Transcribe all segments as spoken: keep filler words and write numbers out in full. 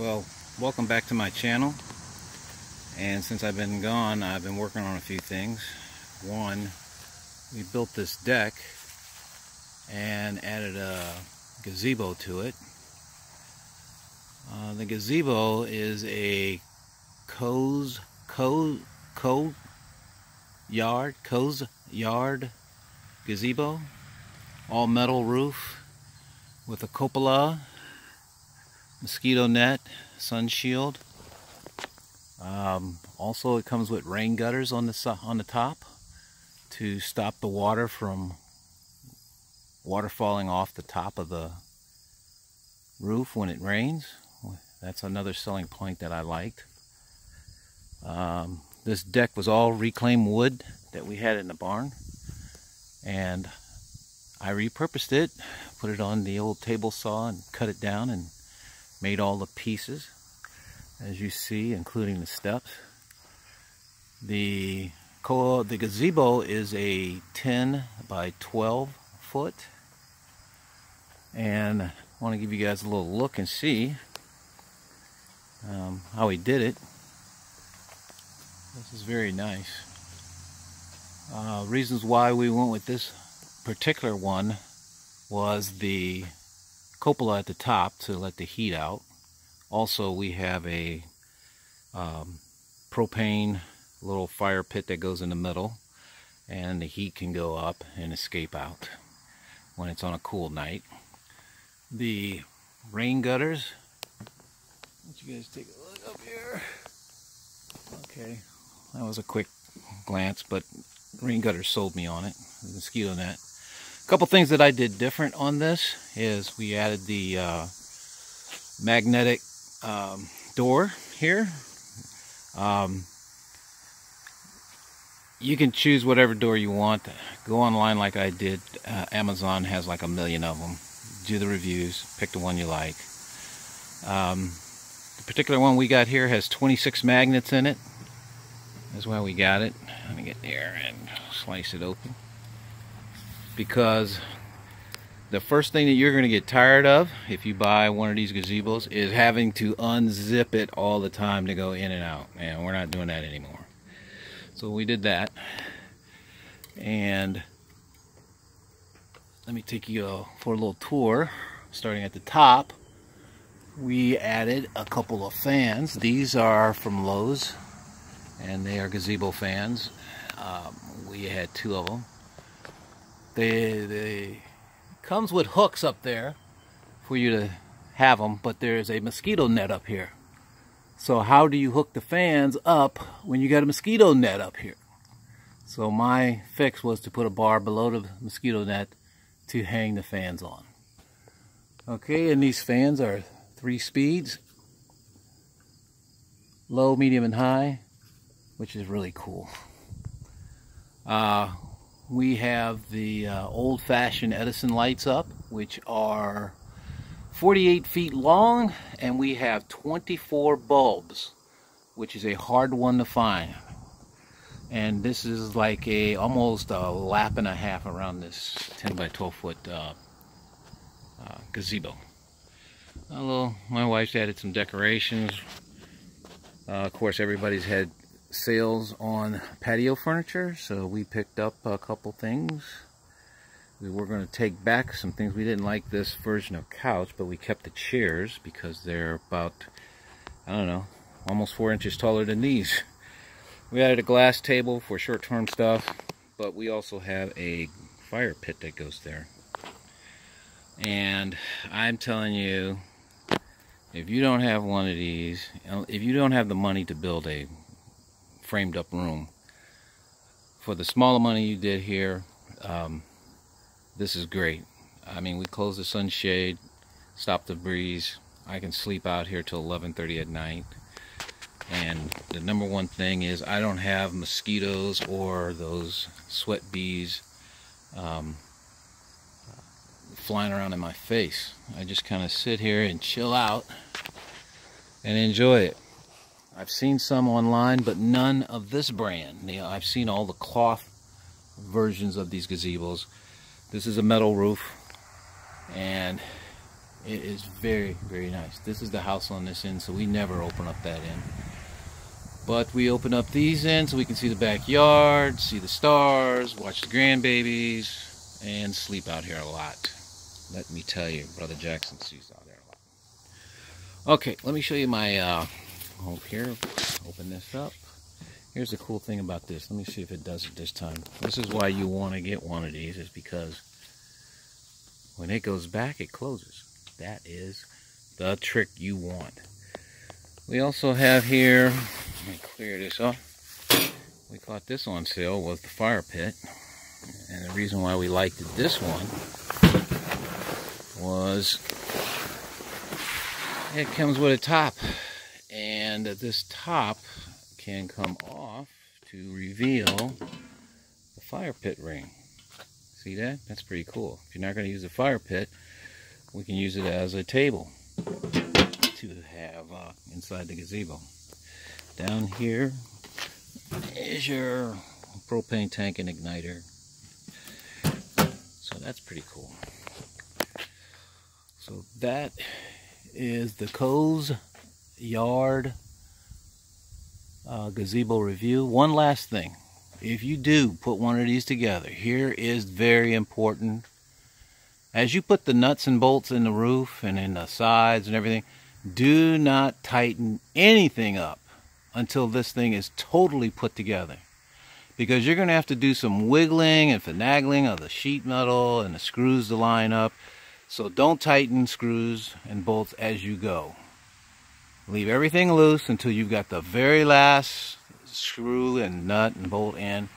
Well, welcome back to my channel. And since I've been gone, I've been working on a few things. One, we built this deck and added a gazebo to it. Uh, the gazebo is a Koz, Koz, Koz yard, Kozyard gazebo, all metal roof with a cupola, mosquito net, sun shield. Um, also, it comes with rain gutters on the on the top to stop the water from water falling off the top of the roof when it rains. That's another selling point that I liked. Um, this deck was all reclaimed wood that we had in the barn, and I repurposed it, put it on the old table saw and cut it down and made all the pieces, as you see, including the steps. The, the gazebo is a ten by twelve foot, and I want to give you guys a little look and see um, how we did it. This is very nice. Uh, reasons why we went with this particular one was the cupola at the top to let the heat out. Also, we have a um, propane little fire pit that goes in the middle, and the heat can go up and escape out when it's on a cool night. The rain gutters, let you guys take a look up here. Okay, that was a quick glance, but rain gutters sold me on it, the mosquito net. A couple things that I did different on this is we added the uh, magnetic um, door here. Um, you can choose whatever door you want. Go online like I did. Uh, Amazon has like a million of them. Do the reviews, pick the one you like. Um, the particular one we got here has twenty-six magnets in it. That's why we got it. Let me get there and slice it open. Because the first thing that you're going to get tired of if you buy one of these gazebos is having to unzip it all the time to go in and out. And we're not doing that anymore. So we did that. And let me take you uh, for a little tour. Starting at the top, we added a couple of fans. These are from Lowe's, and they are gazebo fans. Um, we had two of them. They, they comes with hooks up there for you to have them, but there's a mosquito net up here. So how do you hook the fans up when you got a mosquito net up here? So my fix was to put a bar below the mosquito net to hang the fans on. Okay, and these fans are three speeds: low, medium, and high, which is really cool. Uh, we have the uh, old-fashioned Edison lights up, which are forty-eight feet long, and we have twenty-four bulbs, which is a hard one to find. And this is like a almost a lap and a half around this ten by twelve foot uh, uh, gazebo. A little, my wife's added some decorations. Uh, of course, everybody's had sales on patio furniture, so we picked up a couple things. We were going to take back some things. We didn't like this version of couch, but we kept the chairs because they're about, I don't know, almost four inches taller than these. We added a glass table for short-term stuff, but we also have a fire pit that goes there. And I'm telling you, if you don't have one of these, if you don't have the money to build a framed up room, for the smaller money you did here, um, this is great. I mean, we closed the sunshade, stopped the breeze. I can sleep out here till eleven thirty at night, and the number one thing is I don't have mosquitoes or those sweat bees um, flying around in my face. I just kind of sit here and chill out and enjoy it. I've seen some online, but none of this brand. You know, I've seen all the cloth versions of these gazebos. This is a metal roof, and It is very, very nice. This is the house on this end, so we never open up that end. But we open up these ends so we can see the backyard, see the stars, watch the grandbabies, and sleep out here a lot. Let me tell you, Brother Jackson sleeps out there a lot. Okay, let me show you my, uh, over here, open this up. Here's the cool thing about this. Let me see if it does it this time. This is why you want to get one of these, is because when it goes back, it closes. That is the trick you want. We also have here, let me clear this up. We caught this on sale, was the fire pit. And the reason why we liked this one was it comes with a top. And this top can come off to reveal the fire pit ring. See that? That's pretty cool. If you're not going to use the fire pit, we can use it as a table to have uh, inside the gazebo. Down here is your propane tank and igniter. So that's pretty cool. So that is the Kozyard uh, gazebo review. One last thing. If you do put one of these together, here is very important. As you put the nuts and bolts in the roof and in the sides and everything, do not tighten anything up until this thing is totally put together, because you're going to have to do some wiggling and finagling of the sheet metal and the screws to line up. So don't tighten screws and bolts as you go. Leave everything loose until you've got the very last screw and nut and bolt in,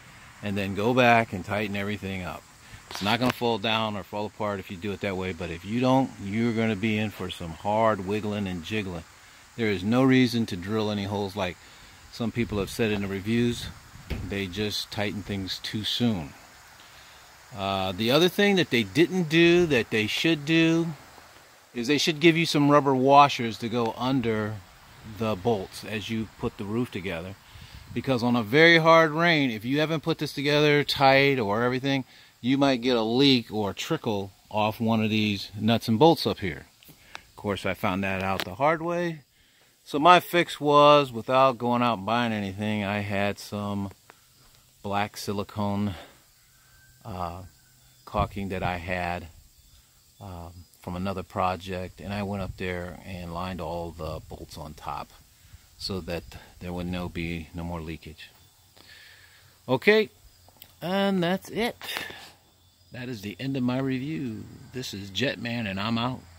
and then go back and tighten everything up. It's not going to fall down or fall apart if you do it that way, but if you don't, you're going to be in for some hard wiggling and jiggling. There is no reason to drill any holes like some people have said in the reviews. They just tighten things too soon. Uh, the other thing that they didn't do that they should do is they should give you some rubber washers to go under the bolts as you put the roof together. Because on a very hard rain, if you haven't put this together tight or everything, you might get a leak or a trickle off one of these nuts and bolts up here. Of course, I found that out the hard way. So my fix was, without going out and buying anything, I had some black silicone uh, caulking that I had um, from another project. And I went up there and lined all the bolts on top so that there would no be no more leakage. Okay, and that's it. That is the end of my review. This is Jetman, and I'm out.